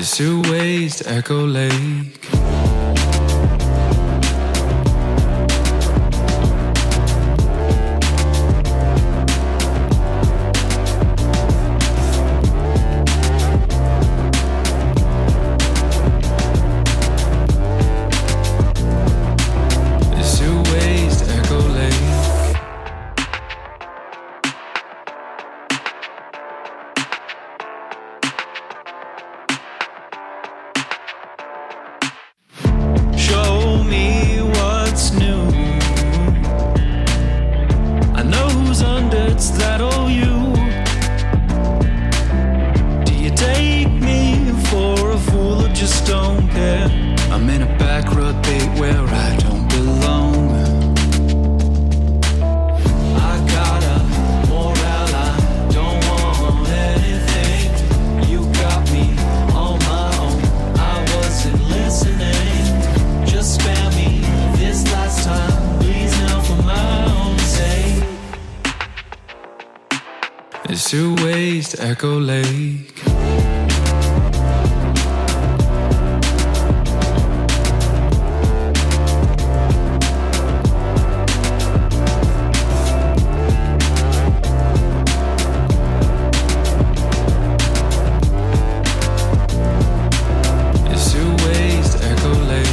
There's two ways to Echo Lake. That old you, do you take me for a fool or just don't care? I'm in a back road date where I don't belong. I got a morale, I don't want anything. You got me on my own, I wasn't listening. Just spare me this last time, please, now for my own sake. There's two ways to Echo Lake. There's two ways to Echo Lake.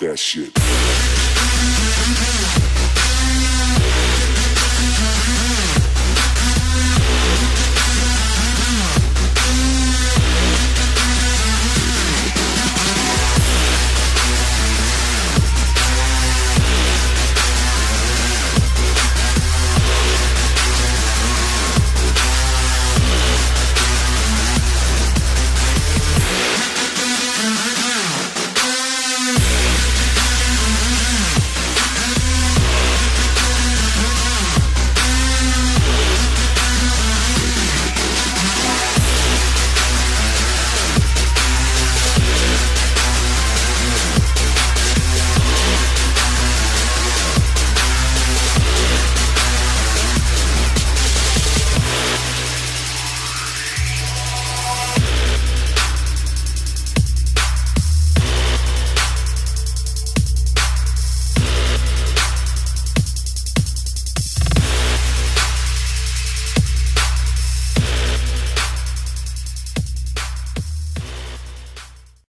that shit.